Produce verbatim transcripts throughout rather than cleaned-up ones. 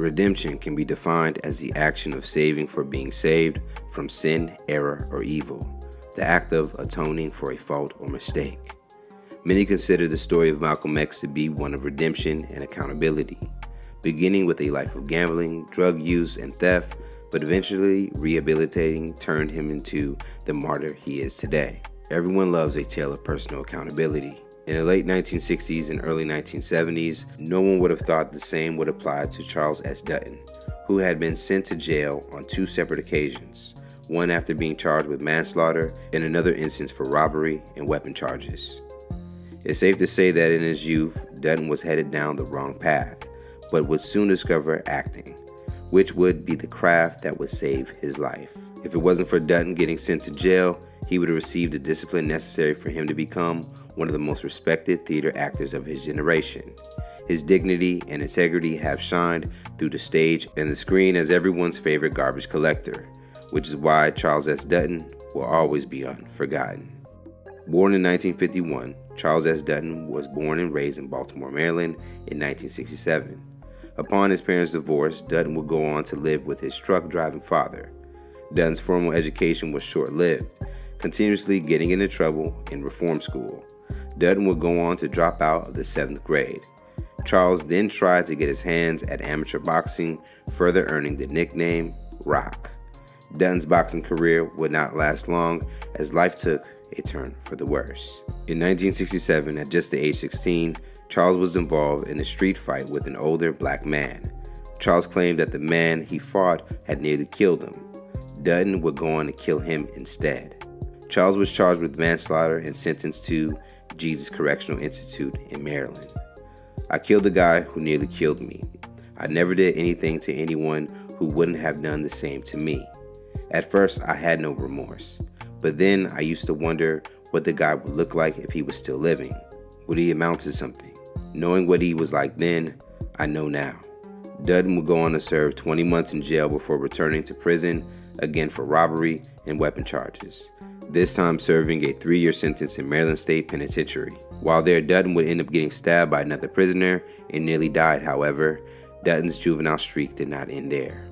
Redemption can be defined as the action of saving for being saved from sin, error, or evil, the act of atoning for a fault or mistake. Many consider the story of Malcolm X to be one of redemption and accountability, beginning with a life of gambling, drug use, and theft, but eventually rehabilitating turned him into the martyr he is today. Everyone loves a tale of personal accountability. In the late nineteen sixties and early nineteen seventies, no one would have thought the same would apply to Charles S. Dutton, who had been sent to jail on two separate occasions, one after being charged with manslaughter and another instance for robbery and weapon charges. It's safe to say that in his youth, Dutton was headed down the wrong path, but would soon discover acting, which would be the craft that would save his life. If it wasn't for Dutton getting sent to jail, he would have received the discipline necessary for him to become one of the most respected theater actors of his generation. His dignity and integrity have shined through the stage and the screen as everyone's favorite garbage collector, which is why Charles S. Dutton will always be unforgotten. Born in nineteen fifty-one, Charles S. Dutton was born and raised in Baltimore, Maryland in nineteen sixty-seven. Upon his parents' divorce, Dutton would go on to live with his truck-driving father. Dutton's formal education was short-lived, continuously getting into trouble in reform school. Dutton would go on to drop out of the seventh grade. Charles then tried to get his hands at amateur boxing, further earning the nickname R O C. Dutton's boxing career would not last long as life took a turn for the worse. In nineteen sixty-seven, at just the age sixteen, Charles was involved in a street fight with an older black man. Charles claimed that the man he fought had nearly killed him. Dutton would go on to kill him instead. Charles was charged with manslaughter and sentenced to Jesus Correctional Institute in Maryland. I killed the guy who nearly killed me. I never did anything to anyone who wouldn't have done the same to me. At first, I had no remorse, but then I used to wonder what the guy would look like if he was still living. Would he amount to something? Knowing what he was like then, I know now. Dutton would go on to serve twenty months in jail before returning to prison, again for robbery and weapon charges, this time serving a three-year sentence in Maryland State Penitentiary. While there, Dutton would end up getting stabbed by another prisoner and nearly died. However, Dutton's juvenile streak did not end there.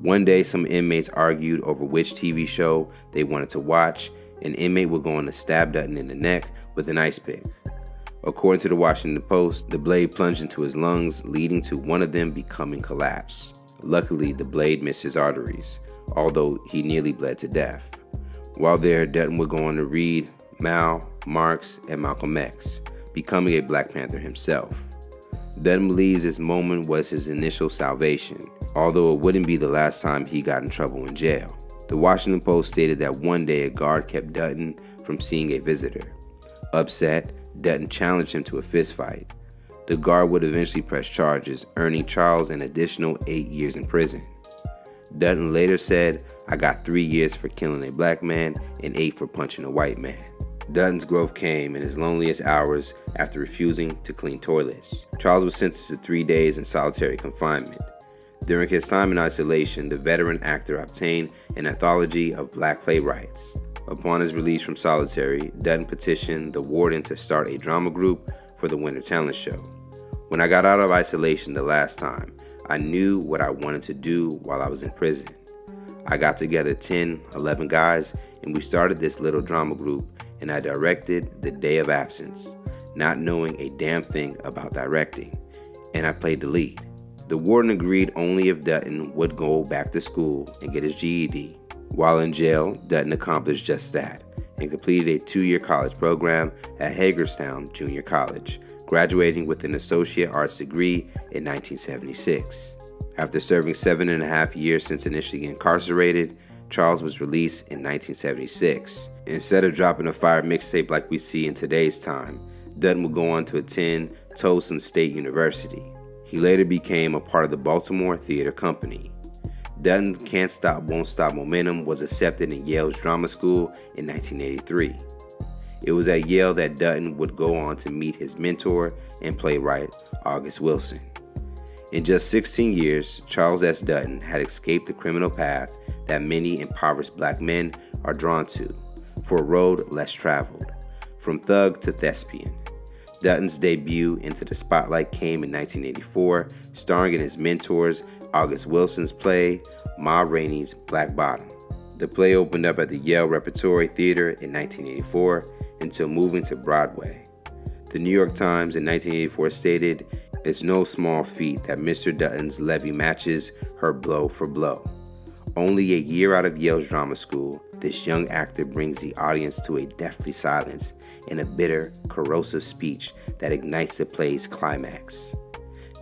One day, some inmates argued over which T V show they wanted to watch. An inmate would go on to stab Dutton in the neck with an ice pick. According to the Washington Post, the blade plunged into his lungs, leading to one of them becoming collapsed. Luckily, the blade missed his arteries, although he nearly bled to death. While there, Dutton would go on to read Mao, Marx, and Malcolm X, becoming a Black Panther himself. Dutton believes this moment was his initial salvation, although it wouldn't be the last time he got in trouble in jail. The Washington Post stated that one day a guard kept Dutton from seeing a visitor. Upset, Dutton challenged him to a fistfight. The guard would eventually press charges, earning Charles an additional eight years in prison. Dutton later said, "I got three years for killing a black man and eight for punching a white man." Dutton's growth came in his loneliest hours after refusing to clean toilets. Charles was sentenced to three days in solitary confinement. During his time in isolation, the veteran actor obtained an anthology of black playwrights. Upon his release from solitary, Dutton petitioned the warden to start a drama group for the winter talent show. "When I got out of isolation the last time, I knew what I wanted to do while I was in prison. I got together ten, eleven guys, and we started this little drama group, and I directed The Day of Absence, not knowing a damn thing about directing, and I played the lead." The warden agreed only if Dutton would go back to school and get his G E D. While in jail, Dutton accomplished just that and completed a two-year college program at Hagerstown Junior College, graduating with an associate arts degree in nineteen seventy-six. After serving seven and a half years since initially incarcerated, Charles was released in nineteen seventy-six. Instead of dropping a fire mixtape like we see in today's time, Dutton would go on to attend Towson State University. He later became a part of the Baltimore Theater Company. Dutton's Can't Stop, Won't Stop momentum was accepted in Yale's drama school in nineteen eighty-three. It was at Yale that Dutton would go on to meet his mentor and playwright, August Wilson. In just sixteen years, Charles S. Dutton had escaped the criminal path that many impoverished black men are drawn to, for a road less traveled, from thug to thespian. Dutton's debut into the spotlight came in nineteen eighty-four, starring in his mentors August Wilson's play, Ma Rainey's Black Bottom. The play opened up at the Yale Repertory Theater in nineteen eighty-four until moving to Broadway. The New York Times in nineteen eighty-four stated, "It's no small feat that Mister Dutton's levy matches her blow for blow. Only a year out of Yale's drama school, this young actor brings the audience to a deathly silence in a bitter, corrosive speech that ignites the play's climax."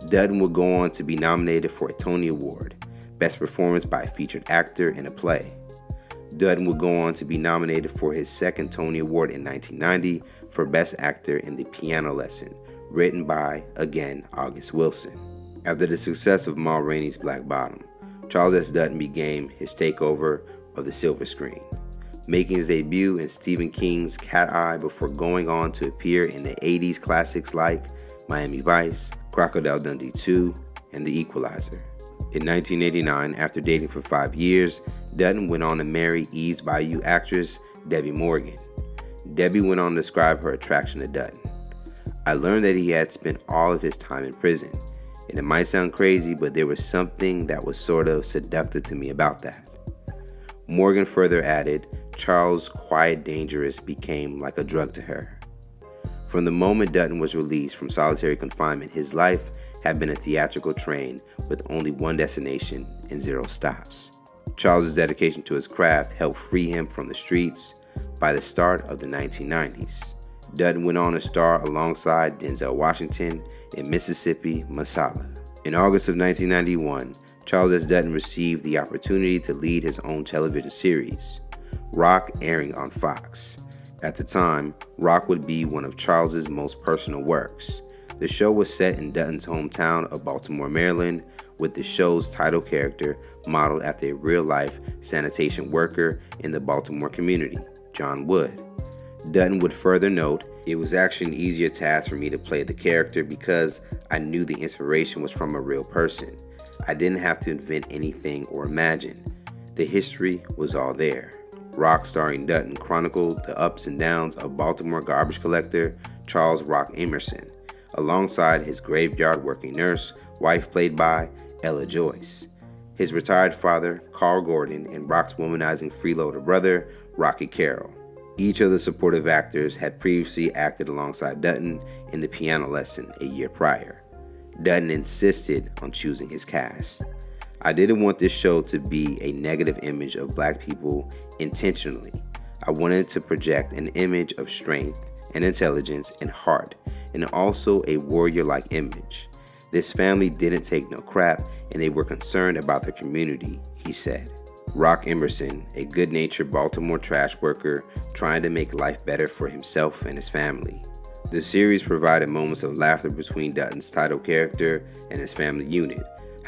Dutton would go on to be nominated for a Tony Award, Best Performance by a Featured Actor in a Play. Dutton would go on to be nominated for his second Tony Award in nineteen ninety for Best Actor in The Piano Lesson, written by, again, August Wilson. After the success of Ma Rainey's Black Bottom, Charles S. Dutton began his takeover of the silver screen, making his debut in Stephen King's Cat Eye before going on to appear in the eighties classics like Miami Vice, Crocodile Dundee two, and The Equalizer. In nineteen eighty-nine, after dating for five years, Dutton went on to marry Eve's Bayou actress Debbie Morgan. Debbie went on to describe her attraction to Dutton. "I learned that he had spent all of his time in prison, and it might sound crazy, but there was something that was sort of seductive to me about that." Morgan further added, "Charles' quiet dangerous became like a drug to her." From the moment Dutton was released from solitary confinement, his life had been a theatrical train with only one destination and zero stops. Charles' dedication to his craft helped free him from the streets. By the start of the nineteen nineties, Dutton went on to star alongside Denzel Washington in Mississippi Masala. In August of nineteen ninety-one, Charles S. Dutton received the opportunity to lead his own television series, R O C, airing on Fox. At the time, R O C would be one of Charles's most personal works. The show was set in Dutton's hometown of Baltimore, Maryland, with the show's title character modeled after a real-life sanitation worker in the Baltimore community, John Wood. Dutton would further note, "It was actually an easier task for me to play the character because I knew the inspiration was from a real person. I didn't have to invent anything or imagine. The history was all there." R O C, starring Dutton, chronicled the ups and downs of Baltimore garbage collector Charles "R O C" Emerson, alongside his graveyard working nurse, wife played by Ella Joyce, his retired father, Carl Gordon, and R O C's womanizing freeloader brother, Rocky Carroll. Each of the supportive actors had previously acted alongside Dutton in The Piano Lesson a year prior. Dutton insisted on choosing his cast. "I didn't want this show to be a negative image of black people intentionally. I wanted to project an image of strength and intelligence and heart, and also a warrior-like image. This family didn't take no crap, and they were concerned about their community," he said. R O C Emerson, a good-natured Baltimore trash worker trying to make life better for himself and his family. The series provided moments of laughter between Dutton's title character and his family unit.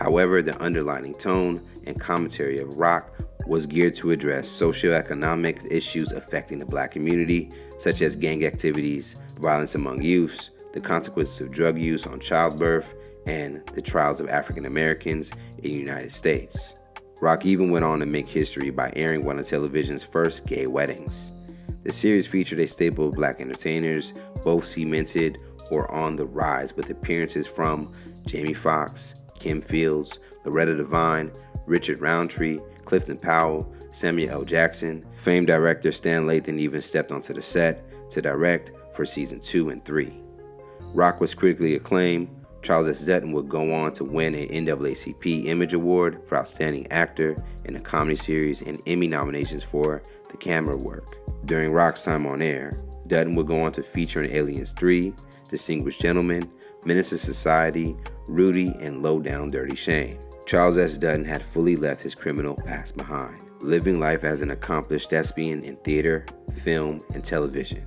However, the underlining tone and commentary of R O C was geared to address socioeconomic issues affecting the black community, such as gang activities, violence among youths, the consequences of drug use on childbirth, and the trials of African Americans in the United States. R O C even went on to make history by airing one of television's first gay weddings. The series featured a staple of black entertainers, both cemented or on the rise, with appearances from Jamie Foxx, Kim Fields, Loretta Devine, Richard Roundtree, Clifton Powell, Samuel L. Jackson. Famed director Stan Lathan even stepped onto the set to direct for season two and three. R O C was critically acclaimed. Charles S. Dutton would go on to win an N double A C P Image Award for Outstanding Actor in a Comedy Series and Emmy nominations for The Camera Work. During R O C's time on air, Dutton would go on to feature in Aliens three, Distinguished Gentleman, Menace to Society, Rudy, and Low Down Dirty Shame. Charles S. Dutton had fully left his criminal past behind, living life as an accomplished thespian in theater, film, and television.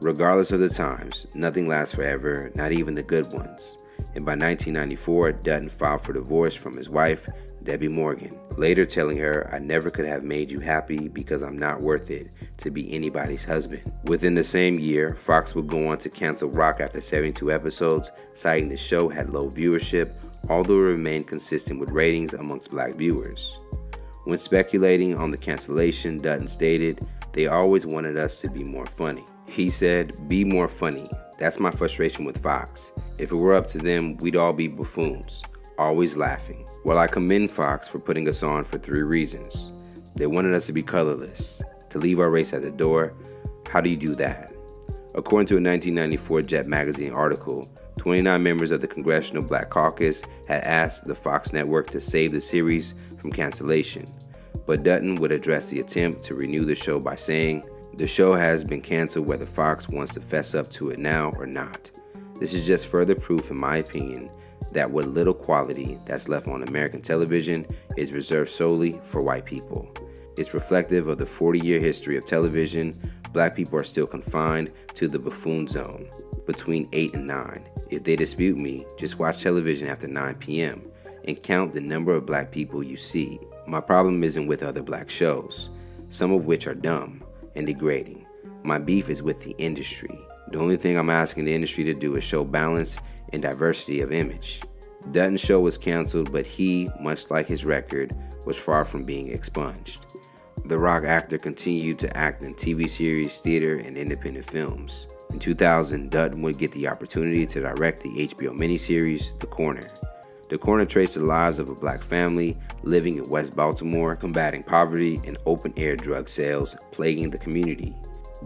Regardless of the times, nothing lasts forever, not even the good ones. And by nineteen ninety-four, Dutton filed for divorce from his wife, Debbie Morgan, later telling her, "I never could have made you happy because I'm not worth it to be anybody's husband." Within the same year, Fox would go on to cancel R O C after seventy-two episodes, citing the show had low viewership, although it remained consistent with ratings amongst black viewers. When speculating on the cancellation, Dutton stated, "They always wanted us to be more funny." He said, "Be more funny. That's my frustration with Foxx. If it were up to them, we'd all be buffoons, always laughing. Well, I commend Foxx for putting us on for three reasons. They wanted us to be colorless, to leave our race at the door. How do you do that? According to a nineteen ninety-four Jet magazine article, twenty-nine members of the Congressional Black Caucus had asked the Fox network to save the series from cancellation, but Dutton would address the attempt to renew the show by saying, "The show has been canceled whether Fox wants to fess up to it now or not. This is just further proof, in my opinion, that what little quality that's left on American television is reserved solely for white people. It's reflective of the forty-year history of television. Black people are still confined to the buffoon zone between eight and nine. If they dispute me, just watch television after nine p m and count the number of black people you see. My problem isn't with other black shows, some of which are dumb and degrading. My beef is with the industry. The only thing I'm asking the industry to do is show balance and diversity of image." Dutton's show was canceled, but he, much like his record, was far from being expunged. The R O C actor continued to act in T V series, theater, and independent films. In two thousand, Dutton would get the opportunity to direct the H B O miniseries, The Corner. The Corner traced the lives of a black family living in West Baltimore, combating poverty and open-air drug sales plaguing the community.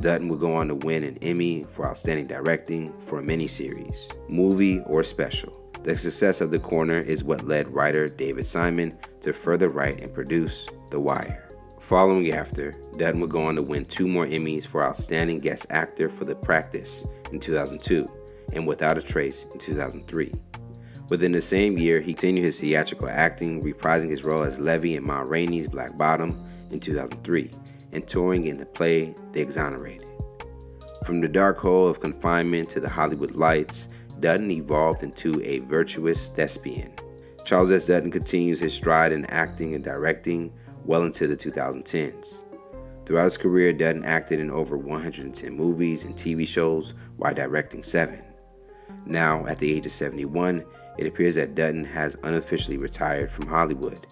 Dutton would go on to win an Emmy for outstanding directing for a miniseries, movie, or special. The success of The Corner is what led writer David Simon to further write and produce The Wire. Following after, Dutton would go on to win two more Emmys for Outstanding Guest Actor for The Practice in two thousand two and Without a Trace in two thousand three. Within the same year, he continued his theatrical acting, reprising his role as Levy in Ma Rainey's Black Bottom in two thousand three and touring in the play The Exonerated. From the dark hole of confinement to the Hollywood lights, Dutton evolved into a virtuous thespian. Charles S. Dutton continues his stride in acting and directing well into the two thousand tens. Throughout his career, Dutton acted in over one hundred ten movies and T V shows while directing seven. Now, at the age of seventy-one, it appears that Dutton has unofficially retired from Hollywood.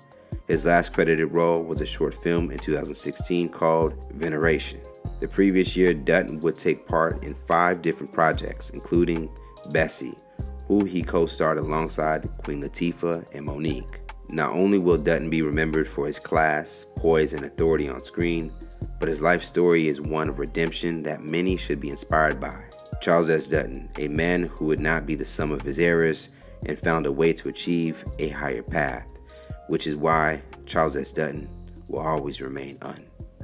His last credited role was a short film in two thousand sixteen called Veneration. The previous year, Dutton would take part in five different projects, including Bessie, who he co-starred alongside Queen Latifah and Monique. Not only will Dutton be remembered for his class, poise, and authority on screen, but his life story is one of redemption that many should be inspired by. Charles S. Dutton, a man who would not be the sum of his errors and found a way to achieve a higher path, which is why Charles S. Dutton will always remain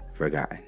unforgotten.